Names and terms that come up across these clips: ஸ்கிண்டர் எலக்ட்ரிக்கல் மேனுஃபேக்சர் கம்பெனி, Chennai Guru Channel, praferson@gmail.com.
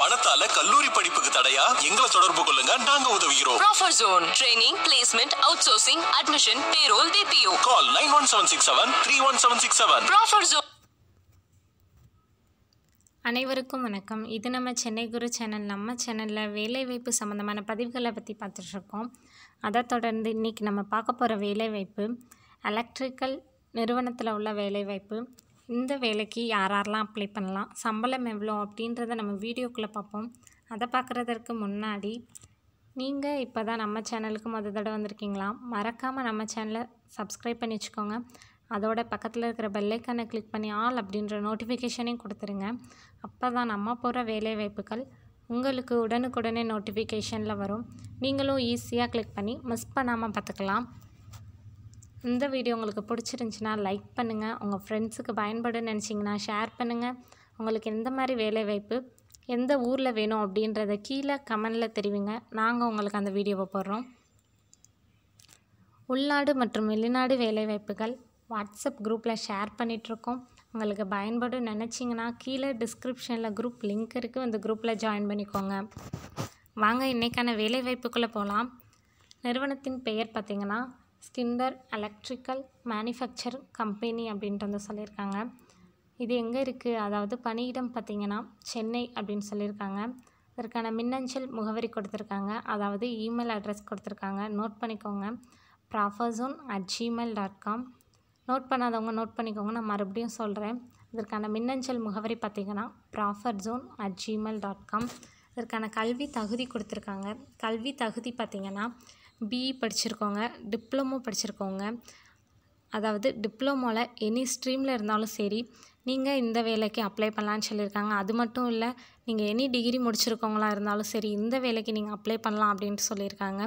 பணத்தால கல்லூரி படிப்புக்கு தடையா எங்களை தொடர்பு கொள்ளுங்க, நாங்க உதவுகிறோம். Prafer zone training, placement, outsourcing, admission, payroll, DPO. Call 9176731767. Prafer zone. அனைவருக்கும் வணக்கம். இது நம்ம சென்னை குரு சேனல். நம்ம சேனலில் வேலைவாய்ப்பு சம்மந்தமான பதிவுகளை பற்றி பார்த்துட்ருக்கோம். அதை தொடர்ந்து இன்றைக்கி நம்ம பார்க்க போகிற வேலைவாய்ப்பு எலக்ட்ரிக்கல் நிறுவனத்தில் உள்ள வேலைவாய்ப்பு. இந்த வேலைக்கு யாரெல்லாம் அப்ளை பண்ணலாம், சம்பளம் எவ்வளோ அப்படின்றத நம்ம வீடியோக்குள்ளே பார்ப்போம். அதை பார்க்குறதற்கு முன்னாடி நீங்கள் இப்போ தான் நம்ம சேனலுக்கு மொதல் தடவை வந்திருக்கீங்களா, மறக்காமல் நம்ம சேனலை சப்ஸ்கிரைப் பண்ணி வச்சுக்கோங்க. அதோட பக்கத்தில் இருக்கிற பெல்லைக்கானை கிளிக் பண்ணி ஆல் அப்படின்ற நோட்டிஃபிகேஷனையும் கொடுத்துருங்க. அப்போ தான் நம்ம போகிற வேலைவாய்ப்புகள் உங்களுக்கு உடனுக்குடனே நோட்டிஃபிகேஷனில் வரும். நீங்களும் ஈஸியாக கிளிக் பண்ணி மிஸ் பண்ணாமல் பார்த்துக்கலாம். இந்த வீடியோ உங்களுக்கு பிடிச்சிருந்துச்சின்னா லைக் பண்ணுங்கள், உங்கள் ஃப்ரெண்ட்ஸுக்கு பயன்படுன்னு நினச்சிங்கன்னா ஷேர் பண்ணுங்கள். உங்களுக்கு எந்த மாதிரி வேலைவாய்ப்பு எந்த ஊரில் வேணும் அப்படின்றத கீழே கமெண்டில் தெரிவிங்க, நாங்கள் உங்களுக்கு அந்த வீடியோவை போடுறோம். உள்நாடு மற்றும் வெளிநாடு வேலைவாய்ப்புகள் வாட்ஸ்அப் குரூப்பில் ஷேர் பண்ணிகிட்ருக்கோம். உங்களுக்கு பயன்படும் நினச்சிங்கன்னா கீழே டிஸ்கிரிப்ஷனில் குரூப் லிங்க் இருக்குது, அந்த குரூப்பில் ஜாயின் பண்ணிக்கோங்க. வாங்க இன்றைக்கான வேலைவாய்ப்புக்குள்ளே போகலாம். நிறுவனத்தின் பெயர் பார்த்திங்கன்னா ஸ்கிண்டர் எலக்ட்ரிக்கல் மேனுஃபேக்சர் கம்பெனி அப்படின்ட்டு வந்து சொல்லியிருக்காங்க. இது எங்கே இருக்குது, அதாவது பணியிடம் பார்த்திங்கன்னா சென்னை அப்படின்னு சொல்லியிருக்காங்க. அதற்கான மின்னஞ்சல் முகவரி கொடுத்துருக்காங்க, அதாவது இமெயில் அட்ரஸ் கொடுத்துருக்காங்க. நோட் பண்ணிக்கோங்க, praferson@gmail.com. நோட் பண்ணாதவங்க நோட் பண்ணிக்கோங்க, நான் மறுபடியும் சொல்கிறேன். இதற்கான மின்னஞ்சல் முகவரி பார்த்திங்கன்னா praferson@gmail.com. இதற்கான கல்வி தகுதி கொடுத்துருக்காங்க. கல்வி தகுதி பார்த்திங்கன்னா பிஇ படிச்சிருக்கோங்க, டிப்ளமோ படிச்சிருக்கோங்க. அதாவது டிப்ளமோவில் எனி ஸ்ட்ரீமில் இருந்தாலும் சரி நீங்கள் இந்த வேலைக்கு அப்ளை பண்ணலான்னு சொல்லியிருக்காங்க. அது மட்டும் இல்லை, நீங்கள் எனி டிகிரி முடிச்சிருக்கவங்களா இருந்தாலும் சரி இந்த வேலைக்கு நீங்கள் அப்ளை பண்ணலாம் அப்படின்ட்டு சொல்லியிருக்காங்க.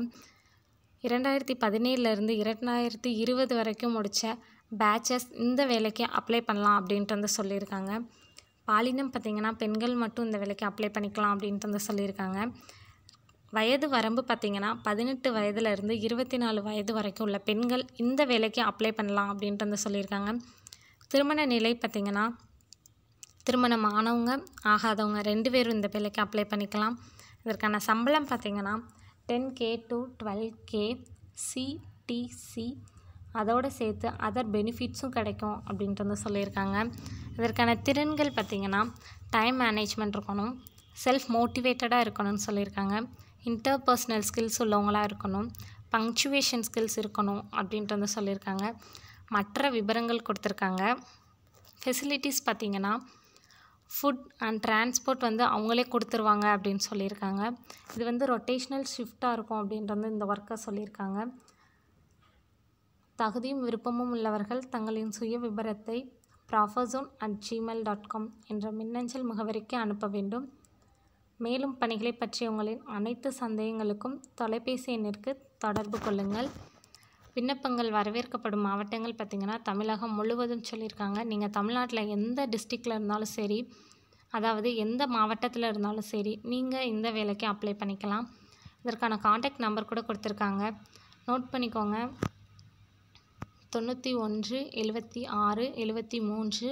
2017லேருந்து 2020 வரைக்கும் முடித்த பேச்சஸ் இந்த வேலைக்கு அப்ளை பண்ணலாம் அப்படின்ட்டு வந்து சொல்லியிருக்காங்க. பாலினம் பார்த்திங்கன்னா பெண்கள் மட்டும் இந்த வேலைக்கு அப்ளை பண்ணிக்கலாம் அப்படின்ட்டு வந்து சொல்லியிருக்காங்க. வயது வரம்பு பார்த்திங்கன்னா 18 வயதுலேருந்து 24 வயது வரைக்கும் உள்ள பெண்கள் இந்த வேலைக்கு அப்ளை பண்ணலாம் அப்படின்ட்டு வந்து சொல்லியிருக்காங்க. திருமண நிலை பார்த்திங்கன்னா திருமணம் ஆனவங்க ஆகாதவங்க 2 பேரும் இந்த வேலைக்கு அப்ளை பண்ணிக்கலாம். இதற்கான சம்பளம் பார்த்திங்கன்னா 10K to 12K CTC, அதோடு சேர்த்து அதர் பெனிஃபிட்ஸும் கிடைக்கும் அப்படின்ட்டு வந்து சொல்லியிருக்காங்க. இதற்கான திறன்கள் பார்த்திங்கன்னா டைம் மேனேஜ்மெண்ட் இருக்கணும், செல்ஃப் மோட்டிவேட்டடாக இருக்கணும்னு சொல்லியிருக்காங்க. இன்டர்பர்சனல் ஸ்கில்ஸ் உள்ளவங்களாக இருக்கணும், பங்க்சுவேஷன் ஸ்கில்ஸ் இருக்கணும் அப்படின்ட்டு வந்து சொல்லியிருக்காங்க. மற்ற விவரங்கள் கொடுத்துருக்காங்க. ஃபெசிலிட்டிஸ் பார்த்திங்கன்னா ஃபுட் அண்ட் டிரான்ஸ்போர்ட் வந்து அவங்களே கொடுத்துருவாங்க அப்படின்னு சொல்லியிருக்காங்க. இது வந்து ரொட்டேஷ்னல் ஷிஃப்டாக இருக்கும் அப்படின்றது இந்த ஒர்க்கை சொல்லியிருக்காங்க. தகுதியும் விருப்பமும் உள்ளவர்கள் தங்களின் சுய விபரத்தை praferson@gmail.com என்ற மின்னஞ்சல் முகவரிக்கு அனுப்ப வேண்டும். மேலும் பணிகளை பற்றிய உங்களின் அனைத்து சந்தேகங்களுக்கும் தொலைபேசி எண்ணிற்கு தொடர்பு கொள்ளுங்கள். விண்ணப்பங்கள் வரவேற்கப்படும் மாவட்டங்கள் பார்த்திங்கன்னா தமிழகம் முழுவதும் சொல்லியிருக்காங்க. நீங்கள் தமிழ்நாட்டில் எந்த டிஸ்ட்ரிக்டில் இருந்தாலும் சரி, அதாவது எந்த மாவட்டத்தில் இருந்தாலும் சரி நீங்கள் இந்த வேலைக்கு அப்ளை பண்ணிக்கலாம். இதற்கான காண்டாக்ட் நம்பர் கூட கொடுத்துருக்காங்க, நோட் பண்ணிக்கோங்க. 91 76 73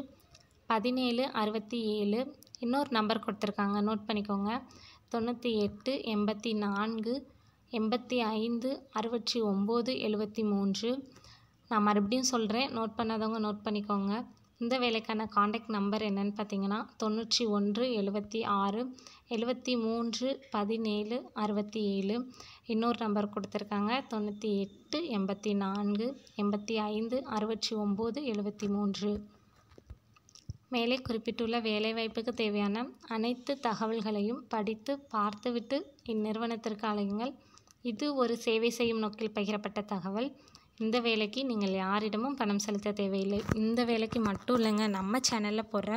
17 67. இன்னொரு நம்பர் கொடுத்துருக்காங்க, நோட் பண்ணிக்கோங்க. 98 84 85 69 73. நான் மறுபடியும் சொல்கிறேன், நோட் பண்ணாதவங்க நோட் பண்ணிக்கோங்க. இந்த வேலைக்கான காண்டாக்ட் நம்பர் என்னென்னு பார்த்தீங்கன்னா 91 76 73 17 67. இன்னொரு நம்பர் கொடுத்துருக்காங்க 98 84 85 69 73. மேலே குறிப்பிட்டுள்ள வேலைவாய்ப்புக்கு தேவையான அனைத்து தகவல்களையும் படித்து பார்த்துவிட்டு இந்நிறுவனத்திற்கு அழையுங்கள். இது ஒரு சேவை செய்யும் நோக்கில் பகிரப்பட்ட தகவல். இந்த வேலைக்கு நீங்கள் யாரிடமும் பணம் செலுத்த தேவையில்லை. இந்த வேலைக்கு மட்டும் இல்லைங்க, நம்ம சேனலில் போடுற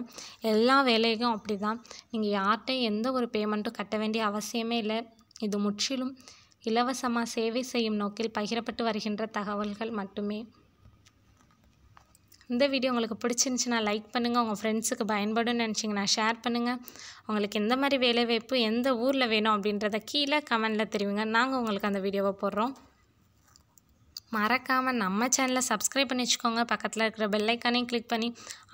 எல்லா வேலைக்கும் அப்படி தான். நீங்கள் யார்கிட்டையும் எந்த ஒரு பேமெண்ட்டும் கட்ட வேண்டிய அவசியமே இல்லை. இது முற்றிலும் இலவசமாக சேவை செய்யும் நோக்கில் பகிரப்பட்டு வருகின்ற தகவல்கள் மட்டுமே. இந்த வீடியோ உங்களுக்கு பிடிச்சிருந்துச்சின்னா லைக் பண்ணுங்கள், உங்கள் ஃப்ரெண்ட்ஸுக்கு பயன்படுன்னு நினச்சிங்கன்னா ஷேர் பண்ணுங்கள். உங்களுக்கு எந்த மாதிரி வேலைவாய்ப்பு எந்த ஊரில் வேணும் அப்படின்றத கீழே கமெண்டில் தெரிவிங்க, நாங்கள் உங்களுக்கு அந்த வீடியோவை போடுறோம். மறக்காம நம்ம சேனலை சப்ஸ்கிரைப் பண்ணி வச்சுக்கோங்க பக்கத்துல இருக்கிற பெல் ஐகானையும் கிளிக் பண்ணி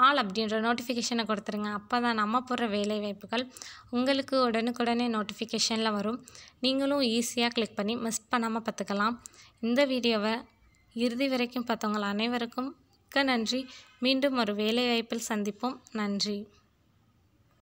ஆல் அப்படிங்கற நோட்டிஃபிகேஷனை கொடுத்துருங்க அப்பதான் நம்ம போற வேலை வாய்ப்புகள் உங்களுக்கு உடனுக்குடனே நோட்டிஃபிகேஷன்ல வரும் நீங்களும் ஈஸியா கிளிக் பண்ணி மிஸ் பண்ணாம பார்த்துக்கலாம் இந்த வீடியோவை இறுதி வரைக்கும் பார்த்தவங்க அனைவருக்கும் நன்றி மீண்டும் ஒரு வேலை வாய்ப்பில் சந்திப்போம் நன்றி